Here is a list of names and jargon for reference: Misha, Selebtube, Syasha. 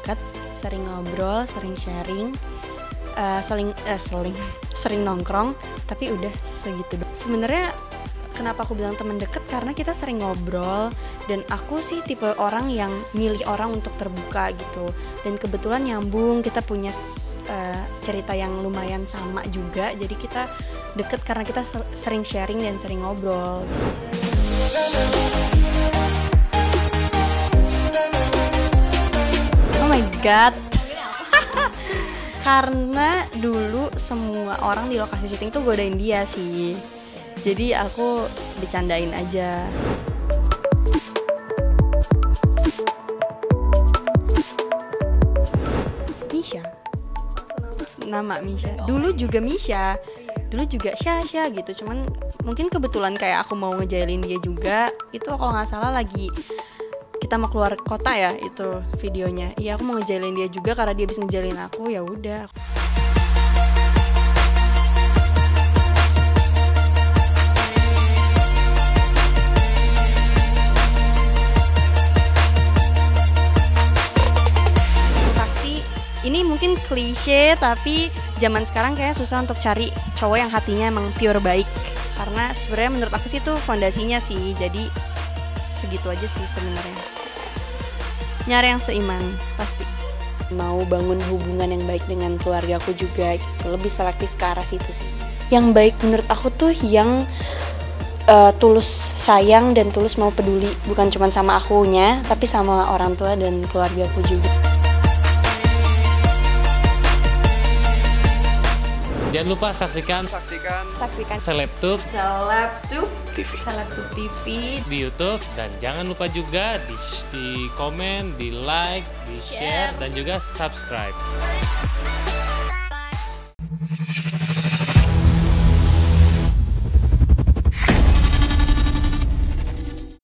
deket, sering ngobrol, sering sharing, sering nongkrong, tapi udah segitu doang. Sebenarnya kenapa aku bilang teman deket, karena kita sering ngobrol dan aku sih tipe orang yang milih orang untuk terbuka gitu, dan kebetulan nyambung, kita punya cerita yang lumayan sama juga, jadi kita deket karena kita sering sharing dan sering ngobrol. Oh my god. Karena dulu semua orang di lokasi syuting tuh godain dia sih, jadi aku bercandain aja. Misha, nama Misha. Dulu juga Misha, dulu juga Syasha gitu. Cuman mungkin kebetulan kayak aku mau ngejailin dia juga. Itu kalau nggak salah lagi kita mau keluar kota ya itu videonya. Iya, aku mau ngejailin dia juga karena dia bisa ngejailin aku. Ya udah. Ini mungkin klise, tapi zaman sekarang kayaknya susah untuk cari cowok yang hatinya emang pure baik. Karena sebenarnya menurut aku sih itu fondasinya sih, jadi segitu aja sih sebenarnya. Nyari yang seiman, pasti. Mau bangun hubungan yang baik dengan keluarga aku juga, gitu. Lebih selektif ke arah situ sih. Yang baik menurut aku tuh yang tulus sayang dan tulus mau peduli. Bukan cuma sama akunya, tapi sama orang tua dan keluarga aku juga. Jangan lupa saksikan Selebtube TV di YouTube, dan jangan lupa juga di komen, di like, di share, dan juga subscribe.